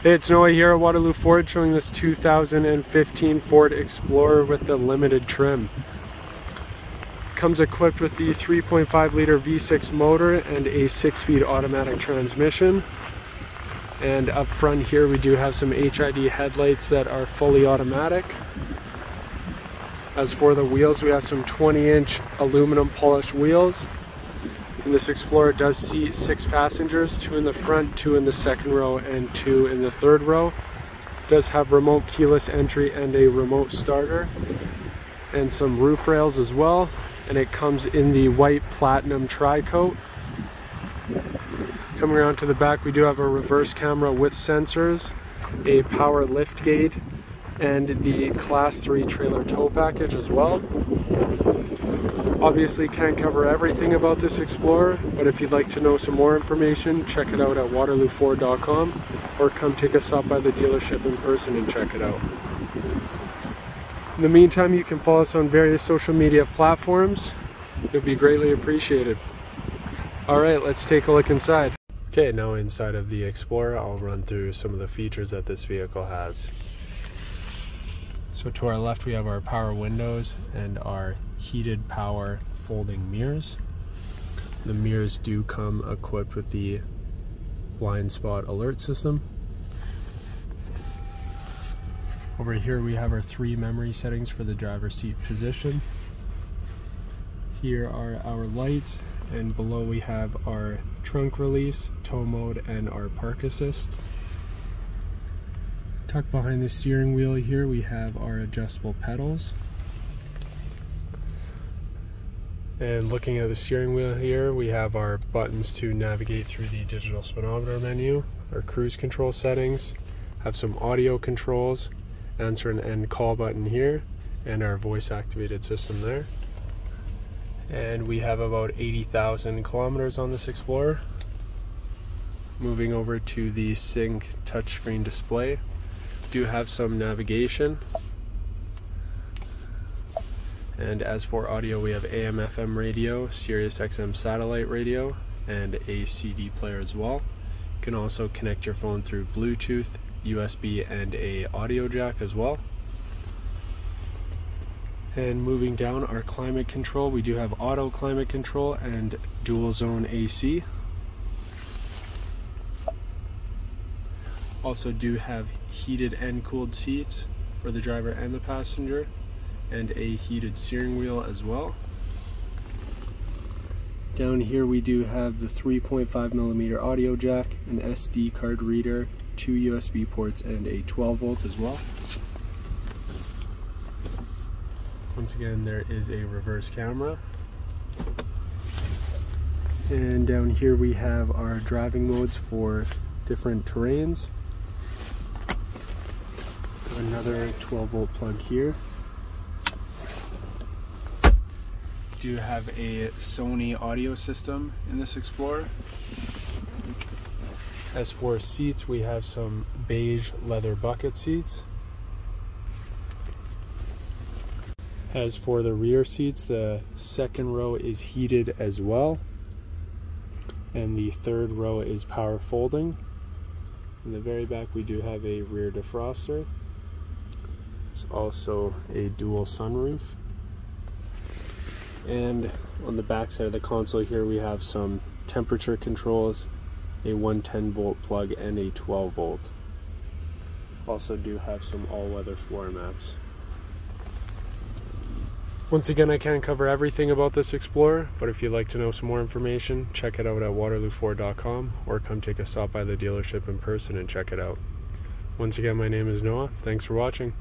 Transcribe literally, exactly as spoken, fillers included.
Hey, it's Noah here at Waterloo Ford showing this two thousand fifteen Ford Explorer with the limited trim. Comes equipped with the three point five liter V six motor and a six-speed automatic transmission. And up front here we do have some H I D headlights that are fully automatic. As for the wheels, we have some twenty inch aluminum polished wheels. And this Explorer does seat six passengers, two in the front, two in the second row, and two in the third row. It does have remote keyless entry and a remote starter, and some roof rails as well. And it comes in the White Platinum Tri Coat. Coming around to the back, we do have a reverse camera with sensors, a power lift gate, and the class three trailer tow package as well. Obviously can't cover everything about this Explorer, but if you'd like to know some more information, check it out at waterloo ford dot com or come take a stop by the dealership in person and check it out. In the meantime, you can follow us on various social media platforms. It would be greatly appreciated. Alright, let's take a look inside. Okay, now inside of the Explorer, I'll run through some of the features that this vehicle has. So to our left we have our power windows and our heated power folding mirrors. The mirrors do come equipped with the blind spot alert system. Over here we have our three memory settings for the driver's seat position. Here are our lights, and below we have our trunk release, tow mode, and our park assist. Tucked behind the steering wheel here we have our adjustable pedals. And looking at the steering wheel here we have our buttons to navigate through the digital speedometer menu, our cruise control settings, have some audio controls, answer and end call button here, and our voice activated system there. And we have about eighty thousand kilometers on this Explorer. Moving over to the SYNC touchscreen display. Do have some navigation, and as for audio we have A M F M radio, Sirius X M satellite radio, and a C D player as well. You can also connect your phone through Bluetooth, U S B, and a audio jack as well. And moving down, our climate control, we do have auto climate control and dual zone A C. Also do have heated and cooled seats for the driver and the passenger, and a heated steering wheel as well. Down here we do have the three point five millimeter audio jack, an S D card reader, two U S B ports, and a twelve volt as well. Once again, there is a reverse camera. And down here we have our driving modes for different terrains. Another twelve volt plug here. Do have a Sony audio system in this Explorer. As for seats, we have some beige leather bucket seats. As for the rear seats, the second row is heated as well, and the third row is power folding. In the very back we do have a rear defroster. There's also a dual sunroof. And on the back side of the console here we have some temperature controls, a one ten volt plug, and a twelve volt. Also do have some all-weather floor mats. Once again, I can't cover everything about this Explorer, but if you'd like to know some more information, check it out at waterloo ford dot com or come take a stop by the dealership in person and check it out. Once again, my name is Noah. Thanks for watching.